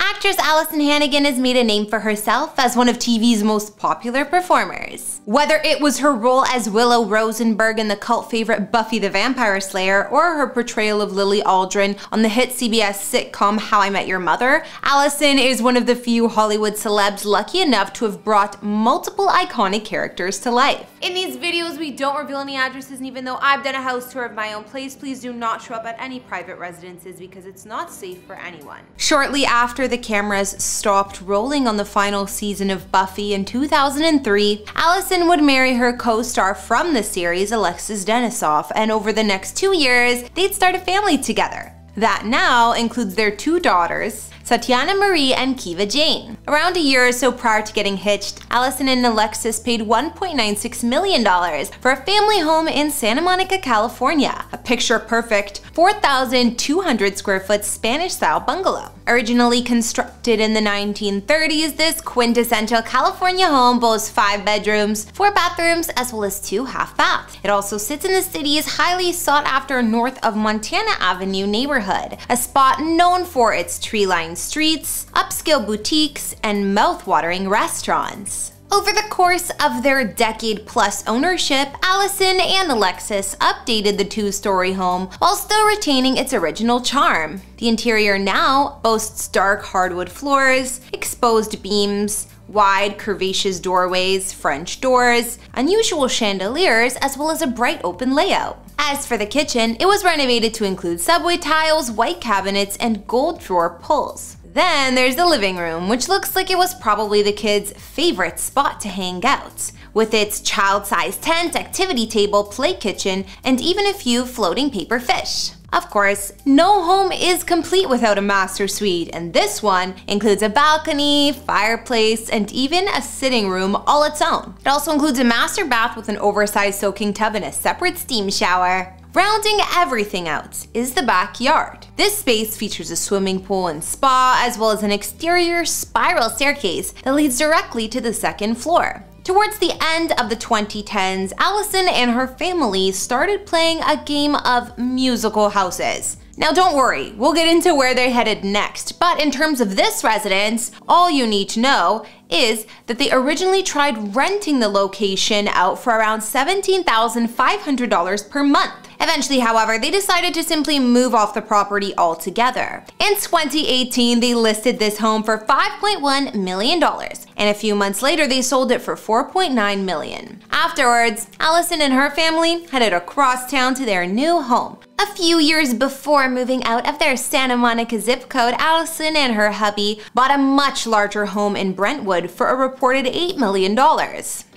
actress Alyson Hannigan has made a name for herself as one of TV's most popular performers. Whether it was her role as Willow Rosenberg in the cult favorite Buffy the Vampire Slayer or her portrayal of Lily Aldrin on the hit CBS sitcom How I Met Your Mother, Alyson is one of the few Hollywood celebs lucky enough to have brought multiple iconic characters to life. In these videos, we don't reveal any addresses, and even though I've done a house tour of my own place, please do not show up at any private residences because it's not safe for anyone. Shortly after the cameras stopped rolling on the final season of Buffy in 2003, Alyson would marry her co-star from the series, Alexis Denisof, and over the next 2 years, they'd start a family together. That now includes their 2 daughters, Satyana Marie and Keeva Jane. Around a year or so prior to getting hitched, Alyson and Alexis paid $1.96 million for a family home in Santa Monica, California, a picture-perfect 4,200-square-foot Spanish-style bungalow. Originally constructed in the 1930s, this quintessential California home boasts 5 bedrooms, 4 bathrooms, as well as 2 half-baths. It also sits in the city's highly sought-after North of Montana Avenue neighborhood, a spot known for its tree-lined streets, upscale boutiques, and mouth-watering restaurants. Over the course of their decade-plus ownership, Alyson and Alexis updated the 2-story home while still retaining its original charm. The interior now boasts dark hardwood floors, exposed beams, wide, curvaceous doorways, French doors, unusual chandeliers, as well as a bright open layout. As for the kitchen, it was renovated to include subway tiles, white cabinets, and gold drawer pulls. Then there's the living room, which looks like it was probably the kids' favorite spot to hang out, with its child-sized tent, activity table, play kitchen, and even a few floating paper fish. Of course, no home is complete without a master suite, and this one includes a balcony, fireplace, and even a sitting room all its own. It also includes a master bath with an oversized soaking tub and a separate steam shower. Rounding everything out is the backyard. This space features a swimming pool and spa, as well as an exterior spiral staircase that leads directly to the 2nd floor. Towards the end of the 2010s, Alyson and her family started playing a game of musical houses. Now don't worry, we'll get into where they're headed next, but in terms of this residence, all you need to know is that they originally tried renting the location out for around $17,500 per month. Eventually, however, they decided to simply move off the property altogether. In 2018, they listed this home for $5.1 million, and a few months later, they sold it for $4.9 million. Afterwards, Alyson and her family headed across town to their new home. A few years before moving out of their Santa Monica zip code, Alyson and her hubby bought a much larger home in Brentwood for a reported $8 million.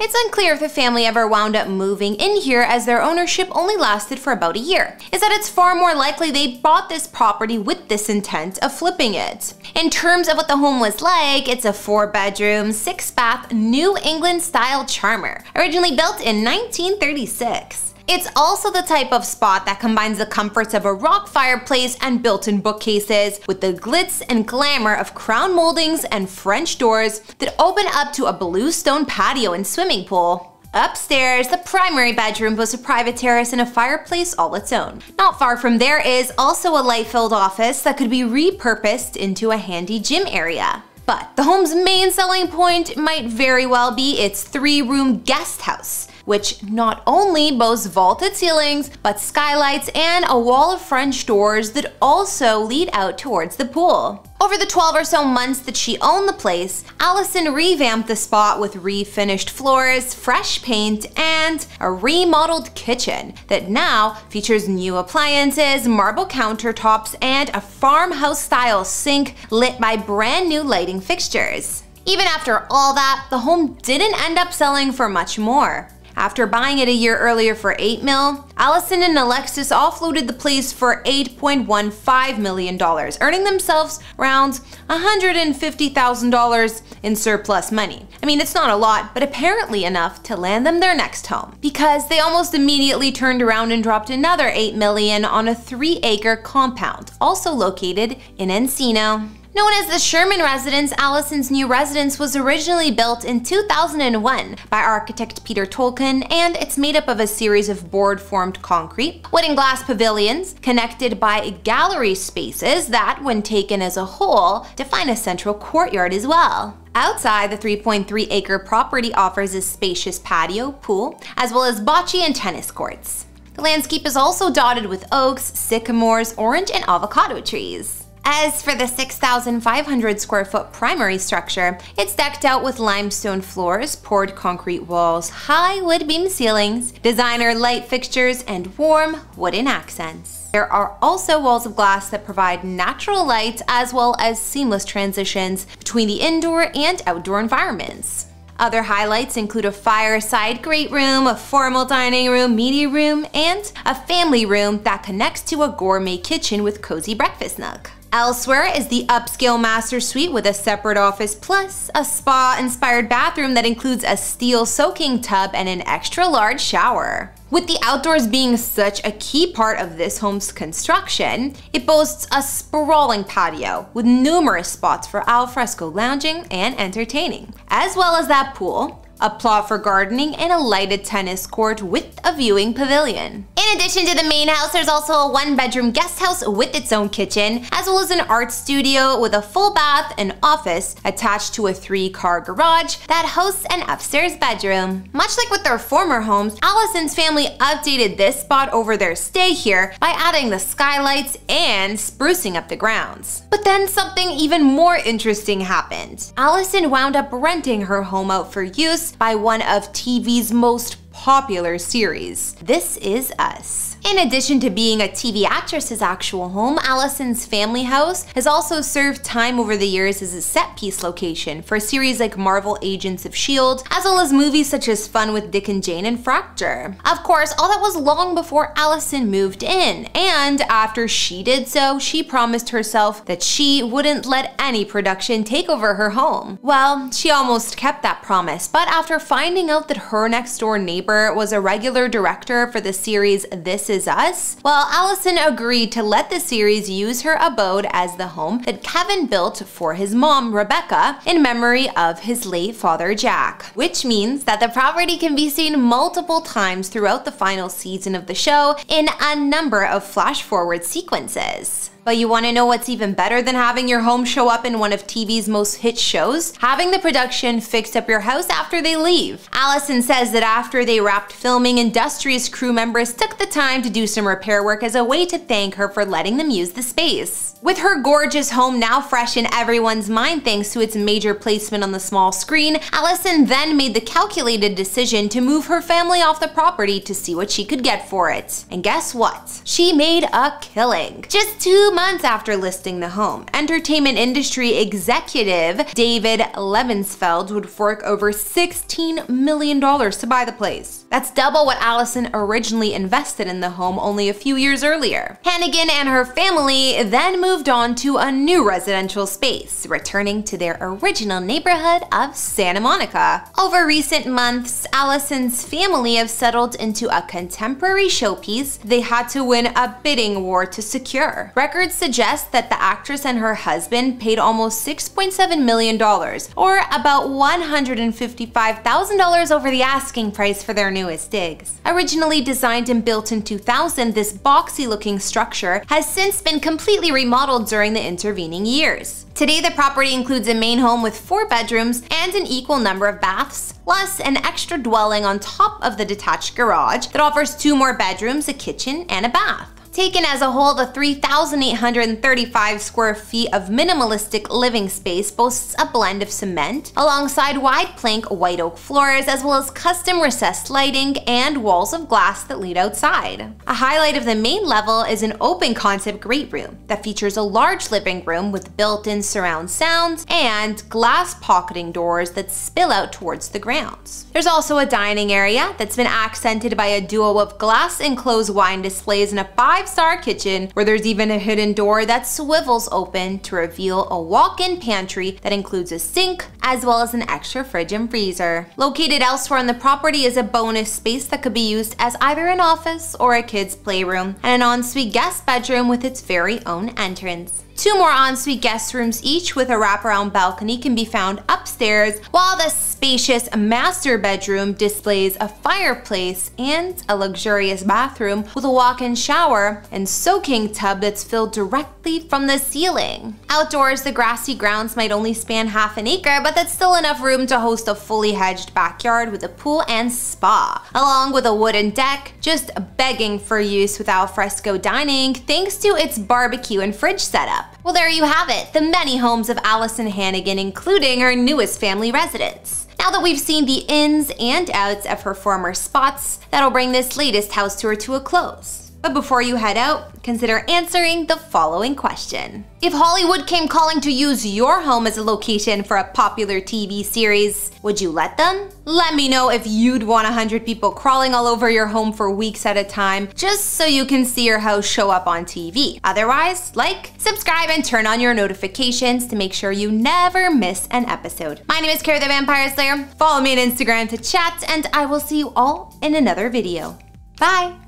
It's unclear if the family ever wound up moving in here, as their ownership only lasted for about a year. Is that it's far more likely they bought this property with this intent of flipping it. In terms of what the home was like, it's a 4-bedroom, 6-bath, New England-style charmer, originally built in 1936. It's also the type of spot that combines the comforts of a rock fireplace and built-in bookcases with the glitz and glamour of crown moldings and French doors that open up to a blue stone patio and swimming pool. Upstairs, the primary bedroom boasts a private terrace and a fireplace all its own. Not far from there is also a light-filled office that could be repurposed into a handy gym area. But the home's main selling point might very well be its 3-room guest house, which not only boasts vaulted ceilings, but skylights and a wall of French doors that also lead out towards the pool. Over the 12 or so months that she owned the place, Alyson revamped the spot with refinished floors, fresh paint, and a remodeled kitchen that now features new appliances, marble countertops, and a farmhouse-style sink lit by brand new lighting fixtures. Even after all that, the home didn't end up selling for much more. After buying it a year earlier for $8 million, Alyson and Alexis offloaded the place for $8.15 million, earning themselves around $150,000 in surplus money. I mean, it's not a lot, but apparently enough to land them their next home, because they almost immediately turned around and dropped another $8 million on a 3-acre compound, also located in Encino. Known as the Sherman Residence, Alyson's new residence was originally built in 2001 by architect Peter Tolkien, and it's made up of a series of board-formed concrete, wood and glass pavilions connected by gallery spaces that, when taken as a whole, define a central courtyard as well. Outside, the 3.3-acre property offers a spacious patio, pool, as well as bocce and tennis courts. The landscape is also dotted with oaks, sycamores, orange and avocado trees. As for the 6,500 square foot primary structure, it's decked out with limestone floors, poured concrete walls, high wood beam ceilings, designer light fixtures, and warm wooden accents. There are also walls of glass that provide natural light as well as seamless transitions between the indoor and outdoor environments. Other highlights include a fireside great room, a formal dining room, media room, and a family room that connects to a gourmet kitchen with cozy breakfast nook. Elsewhere is the upscale master suite with a separate office plus a spa-inspired bathroom that includes a steel soaking tub and an extra-large shower. With the outdoors being such a key part of this home's construction, it boasts a sprawling patio with numerous spots for al fresco lounging and entertaining, as well as that pool, a plot for gardening, and a lighted tennis court with a viewing pavilion. In addition to the main house, there's also a one-bedroom guest house with its own kitchen, as well as an art studio with a full bath and office attached to a 3-car garage that hosts an upstairs bedroom. Much like with their former homes, Alyson's family updated this spot over their stay here by adding the skylights and sprucing up the grounds. But then something even more interesting happened. Alyson wound up renting her home out for use by one of TV's most popular series, This Is Us. In addition to being a TV actress's actual home, Alyson's family house has also served time over the years as a set piece location for series like Marvel Agents of S.H.I.E.L.D., as well as movies such as Fun with Dick and Jane and Fracture. Of course, all that was long before Alyson moved in, and after she did so, she promised herself that she wouldn't let any production take over her home. Well, she almost kept that promise, but after finding out that her next door neighbor was a regular director for the series This Is Us, well, Alyson agreed to let the series use her abode as the home that Kevin built for his mom, Rebecca, in memory of his late father, Jack. Which means that the property can be seen multiple times throughout the final season of the show in a number of flash-forward sequences. But you want to know what's even better than having your home show up in one of TV's most hit shows? Having the production fix up your house after they leave. Alyson says that after they wrapped filming, industrious crew members took the time to do some repair work as a way to thank her for letting them use the space. With her gorgeous home now fresh in everyone's mind thanks to its major placement on the small screen, Alyson then made the calculated decision to move her family off the property to see what she could get for it. And guess what? She made a killing. Just 2 months after listing the home, entertainment industry executive David Levensfeld would fork over $16 million to buy the place. That's double what Alyson originally invested in the home only a few years earlier. Hannigan and her family then moved on to a new residential space, returning to their original neighborhood of Santa Monica. Over recent months, Alyson's family have settled into a contemporary showpiece they had to win a bidding war to secure. Records suggest that the actress and her husband paid almost $6.7 million, or about $155,000 over the asking price for their newest digs. Originally designed and built in 2000, this boxy-looking structure has since been completely remodeled during the intervening years. Today, the property includes a main home with 4 bedrooms and an equal number of baths, plus an extra dwelling on top of the detached garage that offers 2 more bedrooms, a kitchen, and a bath. Taken as a whole, the 3,835 square feet of minimalistic living space boasts a blend of cement, alongside wide plank white oak floors, as well as custom recessed lighting and walls of glass that lead outside. A highlight of the main level is an open concept great room that features a large living room with built-in surround sounds and glass pocketing doors that spill out towards the grounds. There's also a dining area that's been accented by a duo of glass-enclosed wine displays and a 5-star kitchen, where there's even a hidden door that swivels open to reveal a walk-in pantry that includes a sink, as well as an extra fridge and freezer. Located elsewhere on the property is a bonus space that could be used as either an office or a kid's playroom, and an ensuite guest bedroom with its very own entrance. Two more ensuite guest rooms each with a wraparound balcony can be found upstairs, while the spacious master bedroom displays a fireplace and a luxurious bathroom with a walk-in shower and soaking tub that's filled directly from the ceiling. Outdoors, the grassy grounds might only span half an acre, but that's still enough room to host a fully hedged backyard with a pool and spa, along with a wooden deck just begging for use with alfresco dining thanks to its barbecue and fridge setup. Well, there you have it, the many homes of Alyson Hannigan, including her newest family residence. Now that we've seen the ins and outs of her former spots, that'll bring this latest house tour to a close. But before you head out, consider answering the following question. If Hollywood came calling to use your home as a location for a popular TV series, would you let them? Let me know if you'd want 100 people crawling all over your home for weeks at a time just so you can see your house show up on TV. Otherwise, like, subscribe, and turn on your notifications to make sure you never miss an episode. My name is Keeva the Vampire Slayer. Follow me on Instagram to chat, and I will see you all in another video. Bye!